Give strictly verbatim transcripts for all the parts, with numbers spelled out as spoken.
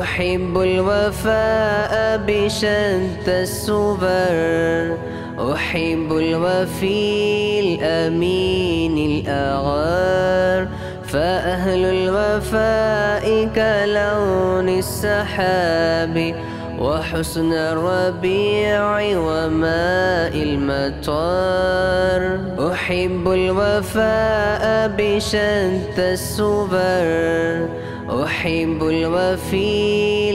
أحب الوفاء بشتى الصور، أحب الوفي الأمين الأغار، فأهل الوفاء كلون السحاب وحسن الربيع وماء المطر. أحب الوفاء بشتى الصور، أحب الوفي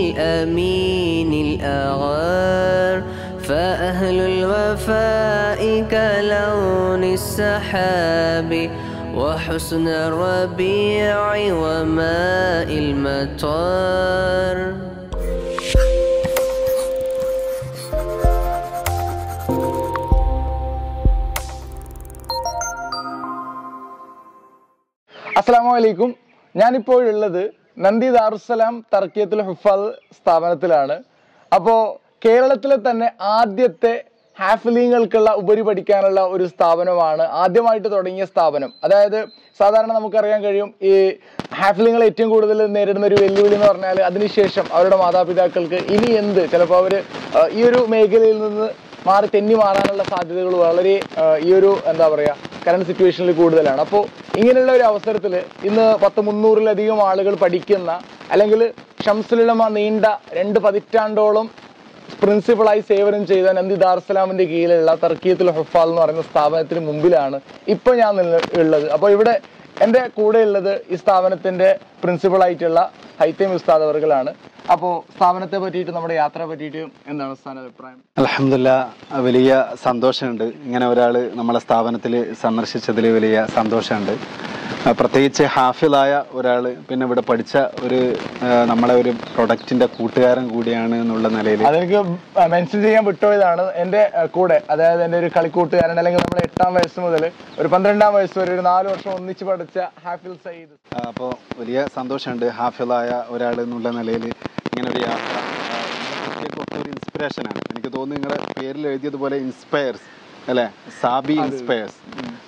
الأمين الأغار، فأهل الوفاء كلون السحاب وحسن الربيع وماء المطر. അസ്സലാമു അലൈക്കും. ഞാനിപ്പോൾ ഉള്ളത് നന്ദി ദാറുസ്സലാം തർക്കിയത്തുൽ ഹുഫാദ് സ്ഥാപനത്തിലാണ്. അപ്പോൾ കേരളത്തിലെ തന്നെ ആദ്യത്തെ ഹാഫിലീങ്ങൾക്കുള്ള ഉപരി പഠിക്കാനുള്ള ഒരു സ്ഥാപനമാണ്, ആദ്യമായിട്ട് തുടങ്ങിയ സ്ഥാപനം. അതായത് സാധാരണ നമുക്കറിയാൻ കഴിയും, ഈ ഹാഫിലീങ്ങൾ ഏറ്റവും കൂടുതൽ നേരിടുന്ന ഒരു വെല്ലുവിളി എന്ന് പറഞ്ഞാൽ അതിനുശേഷം അവരുടെ മാതാപിതാക്കൾക്ക് ഇനി എന്ത്, ചിലപ്പോൾ അവർ ഈ ഒരു മേഖലയിൽ നിന്ന് മാറി തെന്നി മാറാനുള്ള സാധ്യതകൾ വളരെ ഈ ഒരു എന്താ പറയുക കറണ്ട് സിറ്റുവേഷനിൽ കൂടുതലാണ്. അപ്പോൾ ഇങ്ങനെയുള്ള ഒരു അവസരത്തിൽ ഇന്ന് പത്ത് മുന്നൂറിലധികം ആളുകൾ പഠിക്കുന്ന, അല്ലെങ്കിൽ ഷംസുലുലമ നീണ്ട രണ്ട് പതിറ്റാണ്ടോളം പ്രിൻസിപ്പളായി സേവനം ചെയ്ത നന്ദി ദാറുസ്സലാമിൻ്റെ കീഴിലുള്ള തർക്കിയത്തുൽ ഹുഫാദ് എന്ന് പറയുന്ന സ്ഥാപനത്തിന് മുമ്പിലാണ് ഇപ്പോൾ ഞാൻ ഉള്ളത്. അപ്പോൾ ഇവിടെ എൻ്റെ കൂടെയുള്ളത് ഈ സ്ഥാപനത്തിൻ്റെ പ്രിൻസിപ്പളായിട്ടുള്ള ഹൈത്തം ഉസ്താദ് അവർകളാണ്. അപ്പോൾ സ്ഥാപനത്തെ പറ്റിയിട്ട്, നമ്മുടെ യാത്രയെ പറ്റിയിട്ട് എന്താണ് ഉസ്താദിൻ്റെ അഭിപ്രായം? അൽഹംദുലില്ലാഹ്, വലിയ സന്തോഷമുണ്ട്. ഇങ്ങനെ ഒരാൾ നമ്മളെ സ്ഥാപനത്തിൽ സന്ദർശിച്ചതിൽ വലിയ സന്തോഷമുണ്ട്. പ്രത്യേകിച്ച് ഹാഫിളായ ഒരാൾ, പിന്നെ ഇവിടെ പഠിച്ച ഒരു നമ്മളെ ഒരു പ്രൊഡക്റ്റിന്റെ കൂട്ടുകാരൻ കൂടിയാണ് എന്നുള്ള നിലയിൽ അതെനിക്ക് മെൻഷൻ ചെയ്യാൻ വിട്ടുപോയതാണ്. എൻ്റെ കൂടെ, അതായത് എൻ്റെ ഒരു കളിക്കൂട്ടുകാരൻ, അല്ലെങ്കിൽ നമ്മൾ എട്ടാം വയസ്സ് മുതൽ ഒരു പന്ത്രണ്ടാം വയസ്സ് വരെ ഒരു നാല് വർഷം ഒന്നിച്ച് പഠിച്ച ഹാഫിൾ സയ്യിദ്. അപ്പോൾ വലിയ സന്തോഷമുണ്ട് ഹാഫിളായ ഒരാൾ എന്നുള്ള നിലയിൽ ഇങ്ങനൊരു യാത്ര കുറച്ചൊരു ഇൻസ്പിറേഷനാണ്. എനിക്ക് തോന്നുന്നു നിങ്ങളുടെ പേരിൽ എഴുതിയതുപോലെ ഇൻസ്പയർസ് അല്ലേ, സാബി ഇൻസ്പയർസ്.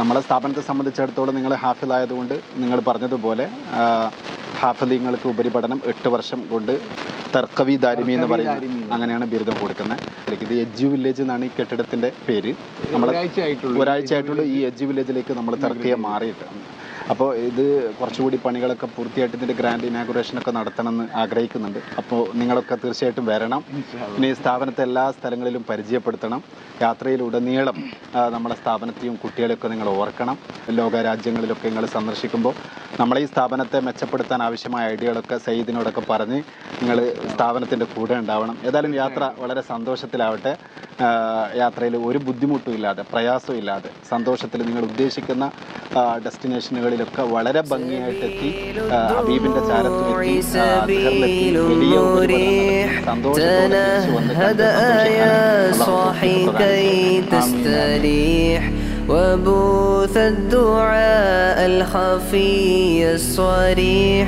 നമ്മളെ സ്ഥാപനത്തെ സംബന്ധിച്ചിടത്തോളം നിങ്ങൾ ഹാഫിളായതുകൊണ്ട് നിങ്ങൾ പറഞ്ഞതുപോലെ ഹാഫിളീങ്ങൾക്ക് ഉപരിപഠനം എട്ട് വർഷം കൊണ്ട് തർക്കവി ദാരിമി എന്ന് പറയുന്നത് അങ്ങനെയാണ് ബിരുദം കൊടുക്കുന്നത്. ഇത് എജു വില്ലേജ് എന്നാണ് ഈ കെട്ടിടത്തിൻ്റെ പേര്. നമ്മൾ ഒരാഴ്ചയായിട്ടുള്ള ഈ എജു വില്ലേജിലേക്ക് നമ്മൾ തർക്കിയെ മാറിയിട്ട്, അപ്പോൾ ഇത് കുറച്ചുകൂടി പണികളൊക്കെ പൂർത്തിയായിട്ട് ഇതിൻ്റെ ഗ്രാൻഡ് ഇനാഗുറേഷനൊക്കെ നടത്തണമെന്ന് ആഗ്രഹിക്കുന്നുണ്ട്. അപ്പോൾ നിങ്ങളൊക്കെ തീർച്ചയായിട്ടും വരണം. പിന്നെ ഈ സ്ഥാപനത്തെ എല്ലാ സ്ഥലങ്ങളിലും പരിചയപ്പെടുത്തണം. യാത്രയിലുടനീളം നമ്മുടെ സ്ഥാപനത്തെയും കുട്ടികളെയൊക്കെ നിങ്ങൾ ഓർക്കണം. ലോകരാജ്യങ്ങളിലൊക്കെ നിങ്ങൾ സന്ദർശിക്കുമ്പോൾ നമ്മളെ ഈ സ്ഥാപനത്തെ മെച്ചപ്പെടുത്താൻ ആവശ്യമായ ഐഡിയകളൊക്കെ സയ്യിദിനോടൊക്കെ പറഞ്ഞ് നിങ്ങൾ സ്ഥാപനത്തിൻ്റെ കൂടെ ഉണ്ടാവണം. ഏതായാലും യാത്ര വളരെ സന്തോഷത്തിലാവട്ടെ. യാത്രയിൽ ഒരു ബുദ്ധിമുട്ടും ഇല്ലാതെ, പ്രയാസവും ഇല്ലാതെ, സന്തോഷത്തിൽ നിങ്ങൾ ഉദ്ദേശിക്കുന്ന ഡെസ്റ്റിനേഷനുകളിലൊക്കെ വളരെ ഭംഗിയായിട്ട് എത്തി, ഹബീബിന്റെ ചാരത്തിലെത്തി, വലിയ സന്തോഷം. تنهد يا صاحي كي تستريح وبوث الدعاء الخفي الصريح.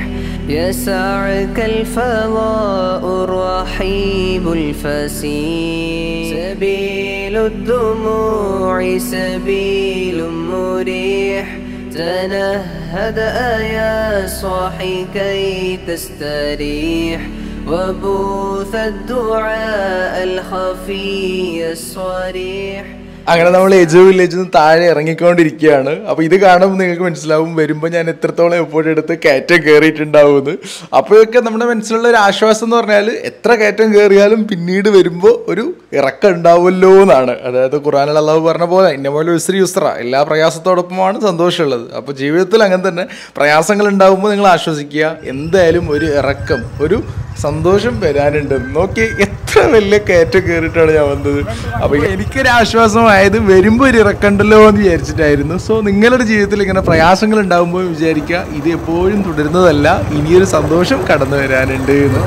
അങ്ങനെ നമ്മൾ എജു വില്ലേജിൽ നിന്ന് താഴെ ഇറങ്ങിക്കൊണ്ടിരിക്കുകയാണ്. അപ്പോൾ ഇത് കാണുമ്പോൾ നിങ്ങൾക്ക് മനസ്സിലാവും വരുമ്പോൾ ഞാൻ എത്രത്തോളം എപ്പോഴും എടുത്ത് കയറ്റം കയറിയിട്ടുണ്ടാവുമെന്ന്. അപ്പോഴൊക്കെ നമ്മുടെ മനസ്സിലുള്ള ഒരു ആശ്വാസം എന്ന് പറഞ്ഞാൽ എത്ര കയറ്റം കയറിയാലും പിന്നീട് വരുമ്പോൾ ഒരു ഇറക്കം ഉണ്ടാവുമല്ലോ എന്നാണ്. അതായത് ഖുർആനിൽ അള്ളാഹു പറഞ്ഞ പോലെ ഇന്നമൽ ഉസ്രി യുസ്ര, എല്ലാ പ്രയാസത്തോടൊപ്പമാണ് സന്തോഷമുള്ളത്. അപ്പോൾ ജീവിതത്തിൽ അങ്ങനെ തന്നെ പ്രയാസങ്ങൾ ഉണ്ടാകുമ്പോൾ നിങ്ങൾ ആശ്വസിക്കുക, എന്തായാലും ഒരു ഇറക്കം, ഒരു സന്തോഷം വരാനുണ്ട്. നോക്കി എത്ര വലിയ കയറ്റം കയറിയിട്ടാണ് ഞാൻ വന്നത്. അപ്പോൾ എനിക്കൊരാശ്വാസമായി ആയത് വരുമ്പോൾ ഒരു ഇറക്കണ്ടല്ലോ എന്ന് വിചാരിച്ചിട്ടായിരുന്നു. സോ നിങ്ങളുടെ ജീവിതത്തിൽ ഇങ്ങനെ പ്രയാസങ്ങൾ ഉണ്ടാകുമ്പോൾ വിചാരിക്കുക ഇത് എപ്പോഴും തുടരുന്നതല്ല, ഇനിയൊരു സന്തോഷം കടന്നു വരാനുണ്ട് എന്ന്.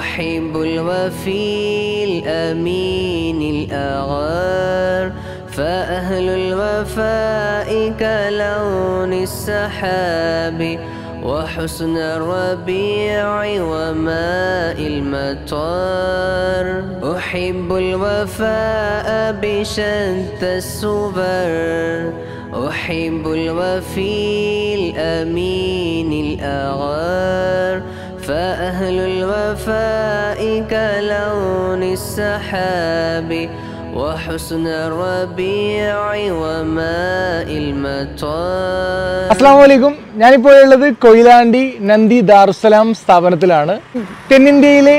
أحب الوفي الأمين الأغار فأهل الوفاء كلون السحاب وحسن الربيع وماء المطار. أحب الوفاء بشتى السبر أحب الوفي الأمين الأغار فأهل الوفاء كلون السحاب وحسن الربيع وماء المطار. السلام عليكم. ഞാനിപ്പോൾ ഉള്ളത് കൊയിലാണ്ടി നന്ദി ദാറുസലാം സ്ഥാപനത്തിലാണ്. തെന്നിന്ത്യയിലെ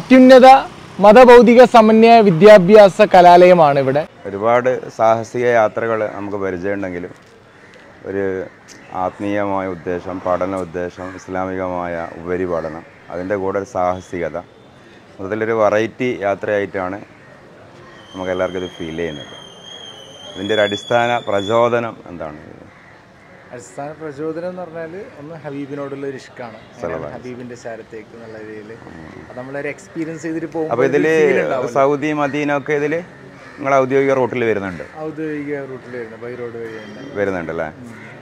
അത്യുന്നത മതബൗദ്ധിക സമന്വയ വിദ്യാഭ്യാസ കലാലയമാണ് ഇവിടെ. ഒരുപാട് സാഹസിക യാത്രകൾ നമുക്ക് പരിചയമുണ്ടെങ്കിലും ഒരു ആത്മീയമായ ഉദ്ദേശം, പഠന ഉദ്ദേശം, ഇസ്ലാമികമായ ഉപരിപഠനം, അതിൻ്റെ കൂടെ ഒരു സാഹസികത, അതിലൊരു വെറൈറ്റി യാത്രയായിട്ടാണ് നമുക്കെല്ലാവർക്കും ഇത് ഫീൽ ചെയ്യുന്നത്. ഇതിൻ്റെ ഒരു അടിസ്ഥാന പ്രചോദനം എന്താണ്? അടിസ്ഥാന പ്രചോദനം എന്ന് പറഞ്ഞാൽ ഒന്ന് ഹബീബിനോടുള്ള ഒരു ഇഷ്കാണ്, ഹബീബിൻ്റെ ശാരത്തേക്ക് എന്നുള്ള രീതിയിൽ നമ്മളൊരു എക്സ്പീരിയൻസ് ചെയ്തിട്ട് പോകും. അപ്പോൾ ഇതിൽ സൗദി മദീന ഒക്കെ ഇതിൽ നിങ്ങൾ ഔദ്യോഗിക റൂട്ടിൽ വരുന്നുണ്ട്? ഔദ്യോഗിക റൂട്ടിൽ വരുന്നുണ്ട്, ബൈ റോഡ് വഴി വരുന്നുണ്ടല്ലേ.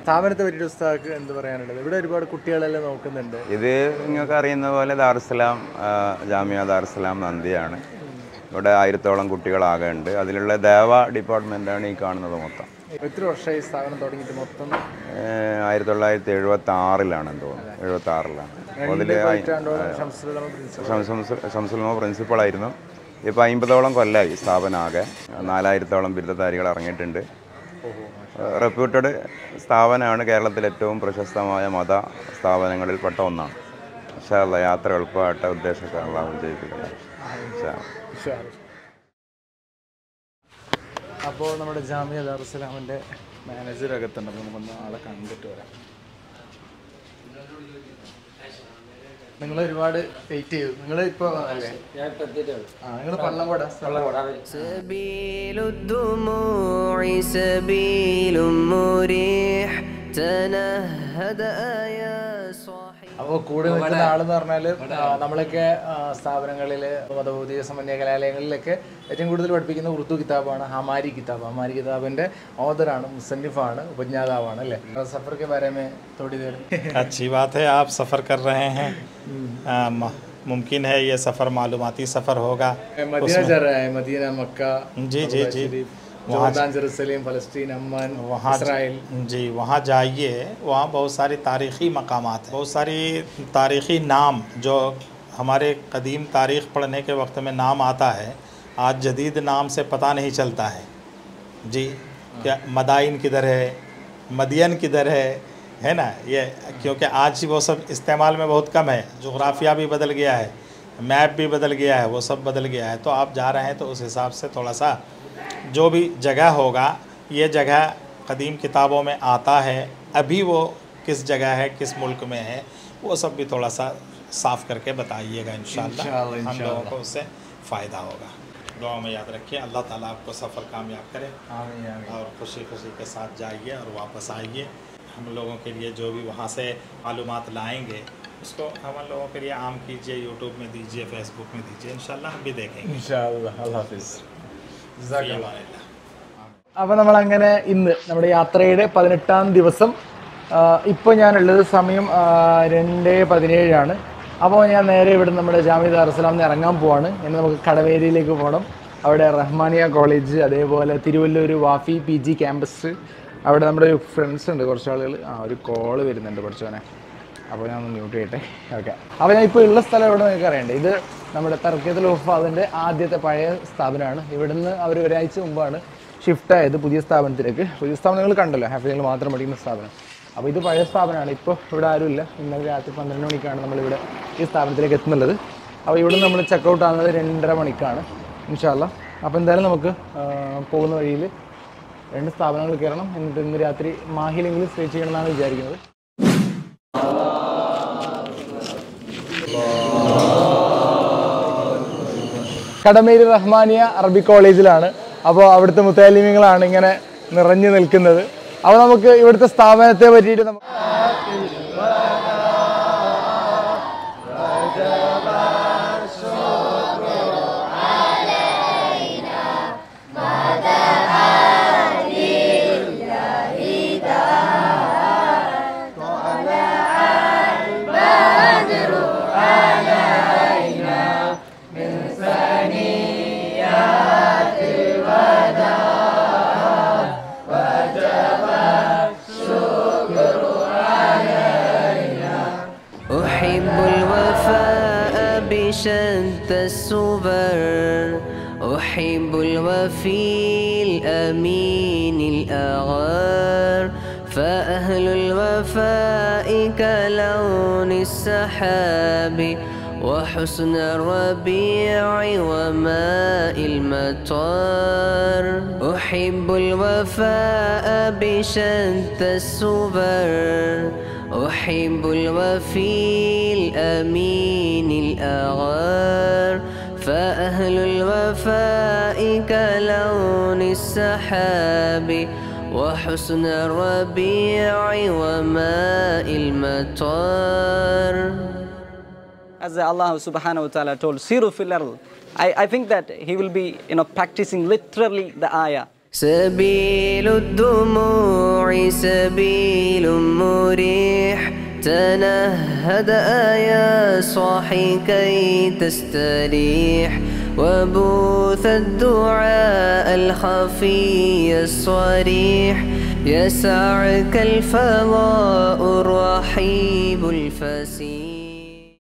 സ്ഥാപനത്തെ പറ്റി ഉസ്താദ് എന്ത് പറയാനുള്ളത്? ഇവിടെ ഒരുപാട് കുട്ടികളെല്ലാം നോക്കുന്നുണ്ട്. ഇത് നിങ്ങൾക്ക് അറിയുന്ന പോലെ ദാറുസലാം ജാമിയ ദാറുസലാം നന്ദിയാണ്. ഇവിടെ ആയിരത്തോളം കുട്ടികളാകെ ഉണ്ട്. അതിലുള്ള ദേവ ഡിപ്പാർട്ട്മെൻറ്റാണ് ഈ കാണുന്നത് മൊത്തം. എത്ര വർഷമായി സ്ഥാപനം തുടങ്ങിയിട്ട്? മൊത്തം ആയിരത്തി തൊള്ളായിരത്തി എഴുപത്തി ആറിലാണെന്ന് തോന്നുന്നു, എഴുപത്തി ആറിലാണ്. അതിൽ ശംസുലമ പ്രിൻസിപ്പളായിരുന്നു. ഇപ്പോൾ അമ്പതോളം കൊല്ലമായി സ്ഥാപനമാകെ. നാലായിരത്തോളം ബിരുദധാരികൾ ഇറങ്ങിയിട്ടുണ്ട്. റെപ്യൂട്ടഡ് സ്ഥാപനമാണ്. കേരളത്തിലെ ഏറ്റവും പ്രശസ്തമായ മത സ്ഥാപനങ്ങളിൽ പെട്ട ഒന്നാണ്. പക്ഷേ അല്ല യാത്ര എളുപ്പമായിട്ട് ഉദ്ദേശമൊക്കെയുള്ള ജയിപ്പിക്കുന്നത്. അപ്പോൾ നമ്മുടെ ജാമിയ ദാറുസലാമിൻ്റെ മാനേജർ അകത്തുണ്ട്. അപ്പോൾ നമുക്കൊന്ന് ആളെ കണ്ടിട്ട് വരാം. നിങ്ങൾ ഒരുപാട് വെയിറ്റ് ചെയ്തു. നിങ്ങൾ ഇപ്പോൾ നിങ്ങൾ പള്ളംകോട അപ്പോൾ കൂടെ നിൽക്കുന്ന ആളെന്ന് പറഞ്ഞാൽ നമ്മളൊക്കെ സ്ഥാപനങ്ങളിൽ മതബൗദ്ധിക സമന്വയ കലാലയങ്ങളിലൊക്കെ ഏറ്റവും കൂടുതൽ പഠിപ്പിക്കുന്ന ഉറുദു കിതാബാണ് ഹമാരി കിതാബ്. ഹമാരി കിതാബിൻ്റെ ഓദറാണ്, മുസന്നിഫാണ്, ഉപജ്ഞാതാവാണ് അല്ലേ. സഫർ കെ ബാരമേ തോടി തരും. അച്ഛി ബാത് ഹൈ ആപ് സഫർ കർ രഹേ ഹൈ. मुमकिन है ये सफ़र मालूमाती सफ़र होगा। मदीना जा रहा है, मदीना, मक्का, जी जी जी, जॉर्डन, जेरूसलम, फ़लस्तीन, अम्मन, वहाँ इस्राइल, जी वहाँ जाइए। वहाँ बहुत सारी तारीख़ी मकामात हैं, बहुत सारी तारीख़ी नाम जो हमारे कदीम तारीख़ पढ़ने के वक्त में नाम आता है, आज जदीद नाम से पता नहीं चलता है जी। क्या मदाइन किधर है, मदियन किधर है, है ना ये, क्योंकि आज वो सब इस्तेमाल में बहुत कम है। जोग्राफिया भी बदल गया है, मैप भी बदल गया है, वो सब बदल गया है। तो आप जा रहे हैं तो उस हिसाब से थोड़ा सा जो भी जगह होगा, ये जगह कदीम किताबों में आता है, अभी वो किस जगह है, किस मुल्क में है, वो सब भी थोड़ा सा साफ़ करके बताइएगा। इंशाअल्लाह हम लोगों को उससे फ़ायदा होगा। दुआ में याद रखिए। अल्लाह ताला आपको सफ़र कामयाब करे और खुशी खुशी के साथ जाइए और वापस आइए। हम लोगों के लिए जो भी वहाँ से मालूमात लाएंगे उसको हम लोगों के लिए आम कीजिए, यूट्यूब में दीजिए, फेसबुक में दीजिए। इंशाल्लाह हम भी देखेंगे, इंशाल्लाह। अल्लाह हाफिज़, जज़ाकल्लाह खैर। അപ്പോൾ നമ്മൾ അങ്ങനെ ഇന്ന് നമ്മുടെ യാത്രയുടെ പതിനെട്ടാം ദിവസം. ഇപ്പോൾ ഞാനുള്ളത് സമയം രണ്ട് പതിനേഴാണ്. അപ്പോൾ ഞാൻ നേരെ ഇവിടെ നമ്മുടെ ജാമിയ ദാറുസലാമിൽ ഇറങ്ങാൻ പോവാണ്. ഇനി നമുക്ക് കടവേരിയിലേക്ക് പോകണം. അവിടെ റഹ്മാനിയ കോളേജ്, അതേപോലെ Thiruvallur Wafy P G campus, അവിടെ നമ്മുടെ ഒരു ഫ്രണ്ട്സ് ഉണ്ട് കുറച്ച് ആളുകൾ. ആ ഒരു കോള് വരുന്നുണ്ട് കുറച്ചോനെ, അപ്പോൾ ഞാൻ ഒന്ന് മ്യൂട്ട് ചെയ്യട്ടെ. ഓക്കെ. അപ്പോൾ ഞാൻ ഇപ്പോൾ ഉള്ള സ്ഥലം ഇവിടെ നിങ്ങൾക്ക് അറിയണ്ടേ. ഇത് നമ്മുടെ തർക്കത്തിൽ ഉഫാദിൻ്റെ ആദ്യത്തെ പഴയ സ്ഥാപനമാണ്. ഇവിടുന്ന് അവർ ഒരാഴ്ച മുമ്പാണ് ഷിഫ്റ്റ് ആയത് പുതിയ സ്ഥാപനത്തിലേക്ക്. പുതിയ സ്ഥാപനങ്ങൾ കണ്ടല്ലോ, ഹാഫികൾ മാത്രം പഠിക്കുന്ന സ്ഥാപനം. അപ്പോൾ ഇത് പഴയ സ്ഥാപനമാണ്. ഇപ്പോൾ ഇവിടെ ആരുമില്ല. ഇന്നലെ രാത്രി പന്ത്രണ്ട് മണിക്കാണ് നമ്മളിവിടെ ഈ സ്ഥാപനത്തിലേക്ക് എത്തുന്നുള്ളത്. അപ്പോൾ ഇവിടുന്ന് നമ്മൾ ചെക്കൗട്ട് ആകുന്നത് രണ്ടര മണിക്കാണ് ഇൻഷാല്ലാ. അപ്പോൾ എന്തായാലും നമുക്ക് പോകുന്ന വഴിയിൽ രണ്ട് സ്ഥാപനങ്ങൾ കയറണം. എന്നിട്ട് ഇന്ന് രാത്രി മാഹിലെങ്കിലും സ്റ്റേ ചെയ്യണം എന്നാണ് വിചാരിക്കുന്നത്. കടമേരി റഹ്മാനിയ അറബി കോളേജിലാണ്. അപ്പോൾ അവിടുത്തെ മുത്തഅല്ലിമീങ്ങളാണ് ഇങ്ങനെ നിറഞ്ഞു നിൽക്കുന്നത്. അപ്പോൾ നമുക്ക് ഇവിടുത്തെ സ്ഥാപനത്തെ പറ്റിയിട്ട് നമുക്ക് شتى السبر أحب الوفي الأمين الأغار فأهل الوفاء كلون السحاب وحسن الربيع وماء المطر أحب الوفاء بشتى السبر أحب الوفي الأمين الأغار فأهل الوفاء كلون السحاب وحسن الربيع وماء المطر. As Allah subhanahu wa ta'ala told Siru fil ard, I think that he will be, you know, practicing literally the ayah. سبيل الدموع سبيل مريح تنهد يا صاحي كي تستريح وبوث الدعاء الخفي الصريح يسعك الفضاء الرحيب الفسيح.